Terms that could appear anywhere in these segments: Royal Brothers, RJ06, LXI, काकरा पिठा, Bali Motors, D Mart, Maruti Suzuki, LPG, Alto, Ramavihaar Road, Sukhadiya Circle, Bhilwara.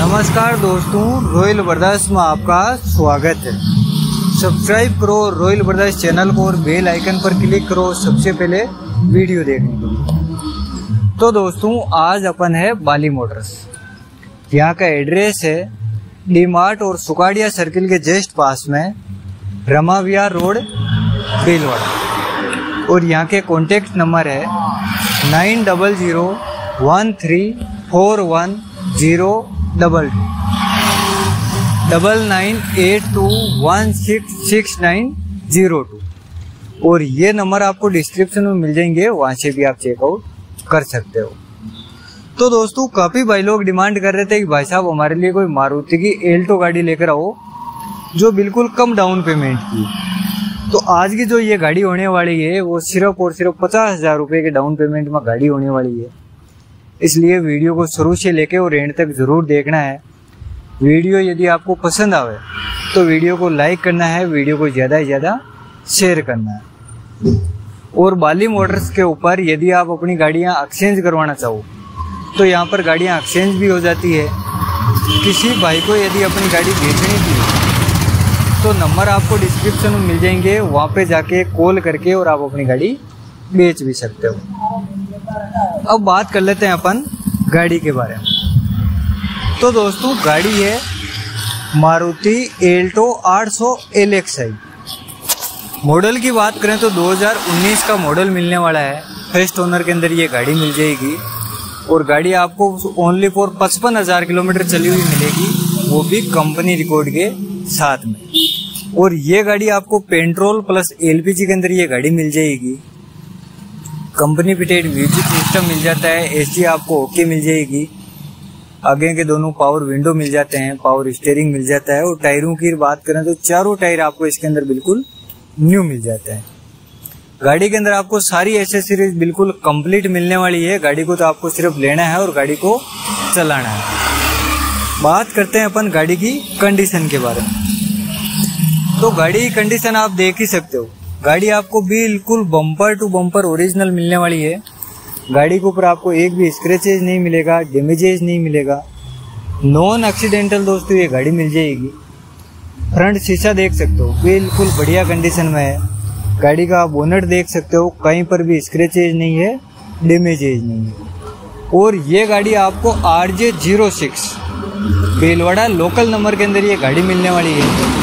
नमस्कार दोस्तों, royal brothers में आपका स्वागत है। सब्सक्राइब करो रॉयल ब्रदर्स चैनल को और बेल आइकन पर क्लिक करो सबसे पहले वीडियो देखने के लिए। तो दोस्तों, आज अपन है बाली मोटर्स। यहाँ का एड्रेस है डी मार्ट और सुखाड़िया सर्किल के जस्ट पास में, रमाविहार रोड, भीलवाड़ा। और यहाँ के कॉन्टेक्ट नंबर है 998410229982166902 और ये नंबर आपको डिस्क्रिप्शन में मिल जाएंगे, वहाँ से भी आप चेकआउट कर सकते हो। तो दोस्तों, काफ़ी भाई लोग डिमांड कर रहे थे कि भाई साहब हमारे लिए कोई मारुति की एल्टो गाड़ी लेकर आओ जो बिल्कुल कम डाउन पेमेंट की। तो आज की जो ये गाड़ी होने वाली है वो सिर्फ और सिर्फ 50,000 रुपये के डाउन पेमेंट में गाड़ी होने वाली है। इसलिए वीडियो को शुरू से लेके और एंड तक ज़रूर देखना है। वीडियो यदि आपको पसंद आवे तो वीडियो को लाइक करना है, वीडियो को ज़्यादा से ज़्यादा शेयर करना है। और बाली मोटर्स के ऊपर यदि आप अपनी गाड़ियाँ एक्सचेंज करवाना चाहो तो यहाँ पर गाड़ियाँ एक्सचेंज भी हो जाती है। किसी भाई को यदि अपनी गाड़ी बेचनी थी तो नंबर आपको डिस्क्रिप्शन में मिल जाएंगे, वहाँ पर जाके कॉल करके और आप अपनी गाड़ी बेच भी सकते हो। अब बात कर लेते हैं अपन गाड़ी के बारे में। तो दोस्तों, गाड़ी है मारुति एल्टो 800 LXI। मॉडल की बात करें तो 2019 का मॉडल मिलने वाला है। फर्स्ट ओनर के अंदर ये गाड़ी मिल जाएगी और गाड़ी आपको ओनली फॉर 55,000 किलोमीटर चली हुई मिलेगी, वो भी कंपनी रिकॉर्ड के साथ में। और ये गाड़ी आपको पेट्रोल प्लस LPG के अंदर ये गाड़ी मिल जाएगी। कंपनी फिटेड म्यूजिक सिस्टम मिल जाता है, AC आपको ओके मिल जाएगी, आगे के दोनों पावर विंडो मिल जाते हैं, पावर स्टीयरिंग मिल जाता है। और टायरों की बात करें तो चारों टायर आपको इसके अंदर बिल्कुल न्यू मिल जाते हैं। गाड़ी के अंदर आपको सारी एसेसरीज बिल्कुल कंप्लीट मिलने वाली है। गाड़ी को तो आपको सिर्फ लेना है और गाड़ी को चलाना है। बात करते हैं अपन गाड़ी की कंडीशन के बारे में। तो गाड़ी की कंडीशन आप देख ही सकते हो, गाड़ी आपको बिल्कुल बम्पर टू बम्पर ओरिजिनल मिलने वाली है। गाड़ी के ऊपर आपको एक भी स्क्रैचेज नहीं मिलेगा, डैमेजेज नहीं मिलेगा, नॉन एक्सीडेंटल दोस्तों ये गाड़ी मिल जाएगी। फ्रंट शीशा देख सकते हो बिल्कुल बढ़िया कंडीशन में है। गाड़ी का आप बोनट देख सकते हो, कहीं पर भी स्क्रैचेज नहीं है, डैमेजेज नहीं है। और ये गाड़ी आपको RJ06 भीलवाड़ा लोकल नंबर के अंदर ये गाड़ी मिलने वाली है।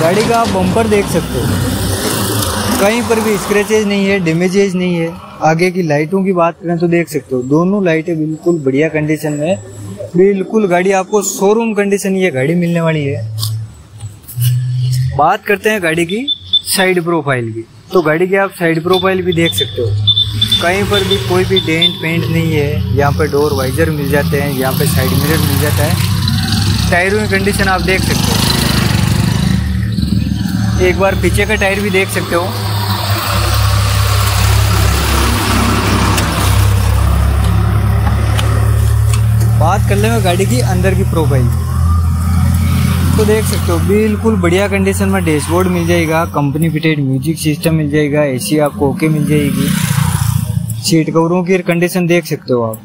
गाड़ी का आप बम्पर देख सकते हो, कहीं पर भी स्क्रैचेज नहीं है, डैमेजेज नहीं है। आगे की लाइटों की बात करें तो देख सकते हो दोनों लाइटें बिल्कुल बढ़िया कंडीशन में। बिल्कुल गाड़ी आपको शोरूम कंडीशन ये गाड़ी मिलने वाली है। बात करते हैं गाड़ी की साइड प्रोफाइल की। तो गाड़ी की आप साइड प्रोफाइल भी देख सकते हो, कहीं पर भी कोई भी डेंट पेंट नहीं है। यहाँ पर डोर वाइजर मिल जाते हैं, यहाँ पर साइड मिरर मिल जाता है। टायरों की कंडीशन आप देख सकते हो, एक बार पीछे का टायर भी देख सकते हो। बात कर ले गाड़ी की अंदर की प्रोफाइल तो देख सकते हो बिल्कुल बढ़िया कंडीशन में। डैशबोर्ड मिल जाएगा, कंपनी फिटेड म्यूजिक सिस्टम मिल जाएगा, AC आपको ओके मिल जाएगी। सीट कवरों की कंडीशन देख सकते हो आप,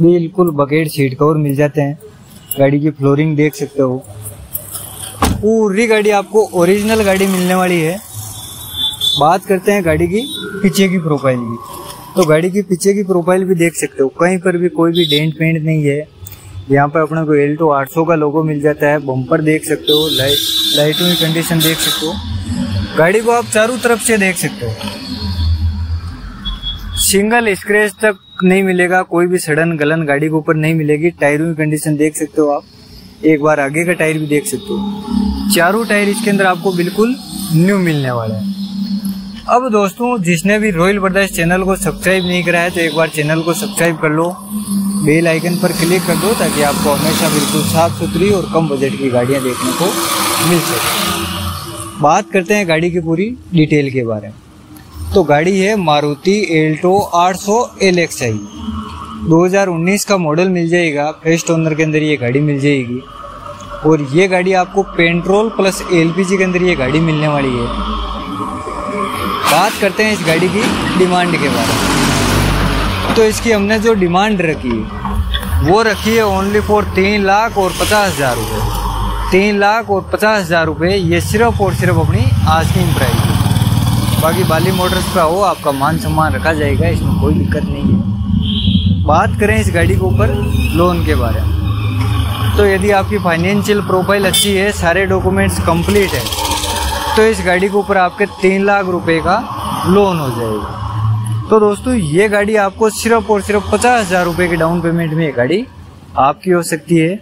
बिल्कुल बकेट सीट कवर मिल जाते हैं। गाड़ी की फ्लोरिंग देख सकते हो, पूरी गाड़ी आपको ओरिजिनल गाड़ी मिलने वाली है। बात करते हैं गाड़ी की पीछे की प्रोफाइल की। तो गाड़ी की पीछे की प्रोफाइल भी देख सकते हो, कहीं पर भी कोई भी डेंट पेंट नहीं है। यहाँ पर अपने को एल्टो 800 का लोगो मिल जाता है। बम्पर देख सकते हो, लाइटों की कंडीशन देख सकते हो। गाड़ी को आप चारों तरफ से देख सकते हो, सिंगल स्क्रैच तक नहीं मिलेगा, कोई भी सड़न गलन गाड़ी के ऊपर नहीं मिलेगी। टायरों की कंडीशन देख सकते हो आप, एक बार आगे का टायर भी देख सकते हो। चारों टायर इसके अंदर आपको बिल्कुल न्यू मिलने वाला है। अब दोस्तों, जिसने भी रॉयल ब्रदर्स चैनल को सब्सक्राइब नहीं करा है तो एक बार चैनल को सब्सक्राइब कर लो, बेल आइकन पर क्लिक कर दो ताकि आपको हमेशा बिल्कुल साफ सुथरी और कम बजट की गाड़ियाँ देखने को मिल सके। बात करते हैं गाड़ी की पूरी डिटेल के बारे में। तो गाड़ी है मारुति एल्टो 800 LXI, 2019 का मॉडल मिल जाएगा। फर्स्ट ओनर के अंदर ये गाड़ी मिल जाएगी और ये गाड़ी आपको पेट्रोल प्लस LPG के अंदर ये गाड़ी मिलने वाली है। बात करते हैं इस गाड़ी की डिमांड के बारे में। तो इसकी हमने जो डिमांड रखी है वो रखी है ओनली फॉर 3,50,000 रुपये। 3,50,000 रुपये ये सिर्फ और सिर्फ अपनी आस्किंग प्राइस है। बाकी बाली मोटर्स का हो, आपका मान सम्मान रखा जाएगा, इसमें कोई दिक्कत नहीं है। बात करें इस गाड़ी के ऊपर लोन के बारे में, तो यदि आपकी फाइनेंशियल प्रोफाइल अच्छी है, सारे डॉक्यूमेंट्स कंप्लीट है, तो इस गाड़ी के ऊपर आपके 3 लाख रुपए का लोन हो जाएगा। तो दोस्तों ये गाड़ी आपको सिर्फ और सिर्फ 50,000 रुपये के डाउन पेमेंट में ये गाड़ी आपकी हो सकती है।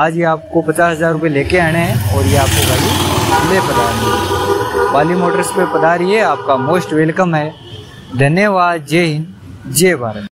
आज ये आपको 50,000 रुपये लेके आने हैं और ये आपको गाड़ी ले पधार रही है। बाली मोटर्स पे पधारिए, आपका मोस्ट वेलकम है। धन्यवाद। जय हिंद, जय भारत।